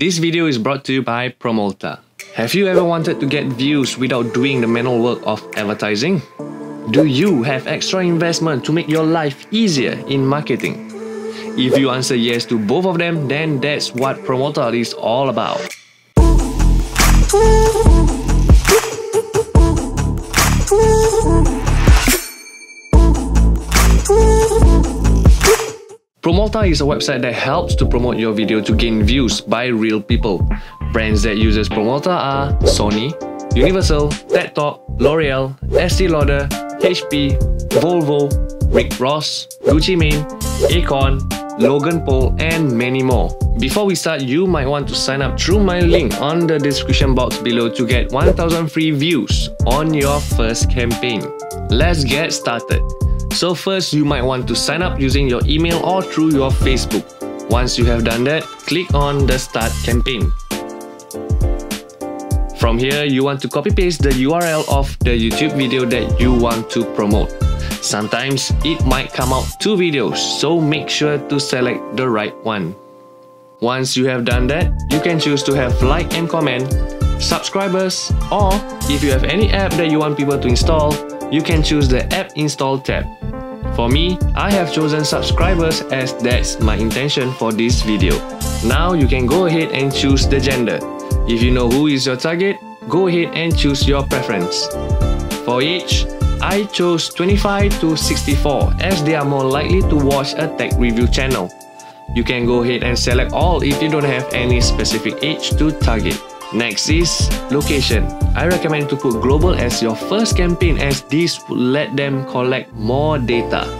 This video is brought to you by Promolta. Have you ever wanted to get views without doing the manual work of advertising? Do you have extra investment to make your life easier in marketing? If you answer yes to both of them, then that's what Promolta is all about. Promolta is a website that helps to promote your video to gain views by real people. Brands that uses Promolta are Sony, Universal, TED Talk, L'Oreal, Estee Lauder, HP, Volvo, Rick Ross, Gucci Mane, Akon, Logan Paul, and many more. Before we start, you might want to sign up through my link on the description box below to get 1000 free views on your first campaign. Let's get started. So first, you might want to sign up using your email or through your Facebook. Once you have done that, click on the Start Campaign. From here, you want to copy-paste the URL of the YouTube video that you want to promote. Sometimes, it might come out two videos, so make sure to select the right one. Once you have done that, you can choose to have like and comment, subscribers, or if you have any app that you want people to install, you can choose the App Install tab. For me, I have chosen subscribers as that's my intention for this video. Now you can go ahead and choose the gender. If you know who is your target, go ahead and choose your preference. For age, I chose 25 to 64 as they are more likely to watch a tech review channel. You can go ahead and select all if you don't have any specific age to target. Next is location. I recommend to put global as your first campaign as this will let them collect more data.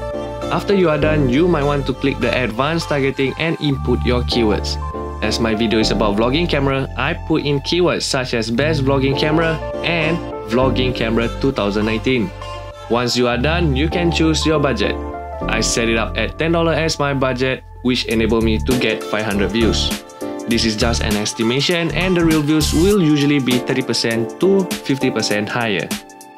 After you are done, you might want to click the advanced targeting and input your keywords. As my video is about vlogging camera, I put in keywords such as best vlogging camera and vlogging camera 2019. Once you are done, you can choose your budget. I set it up at $10 as my budget, which enabled me to get 500 views. This is just an estimation and the real views will usually be 30% to 50% higher.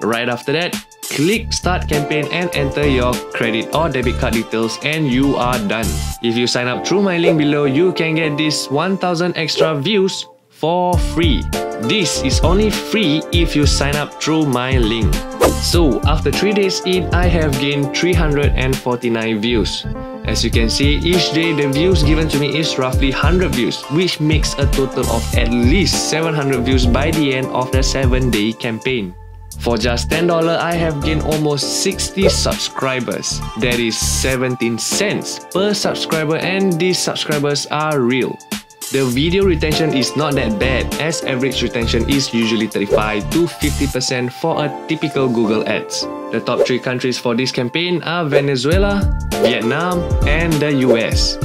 Right after that, click Start Campaign and enter your credit or debit card details and you are done. If you sign up through my link below, you can get these 1000 extra views for free. This is only free if you sign up through my link. So after 3 days in, I have gained 349 views. As you can see, each day the views given to me is roughly 100 views, which makes a total of at least 700 views by the end of the 7-day campaign. For just $10, I have gained almost 60 subscribers. That is 17 cents per subscriber and these subscribers are real. The video retention is not that bad as average retention is usually 35 to 50% for a typical Google Ads. The top 3 countries for this campaign are Venezuela, Vietnam, and the US.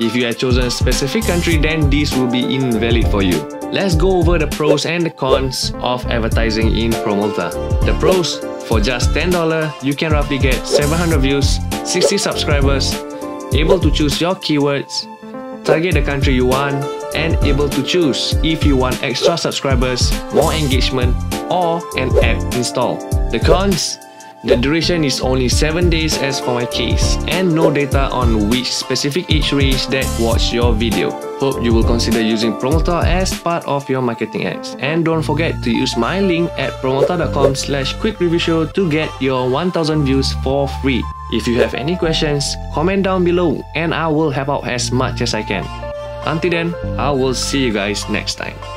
If you had chosen a specific country, then this will be invalid for you. Let's go over the pros and the cons of advertising in Promolta. The pros, for just $10, you can roughly get 700 views, 60 subscribers, able to choose your keywords, target the country you want, and able to choose if you want extra subscribers, more engagement, or an app install. The cons, the duration is only 7 days as for my case and no data on which specific age range that watch your video. Hope you will consider using Promolta as part of your marketing ads. And don't forget to use my link at promolta.com/quickreviewshow to get your 1000 views for free. If you have any questions, comment down below and I will help out as much as I can. Until then, I will see you guys next time.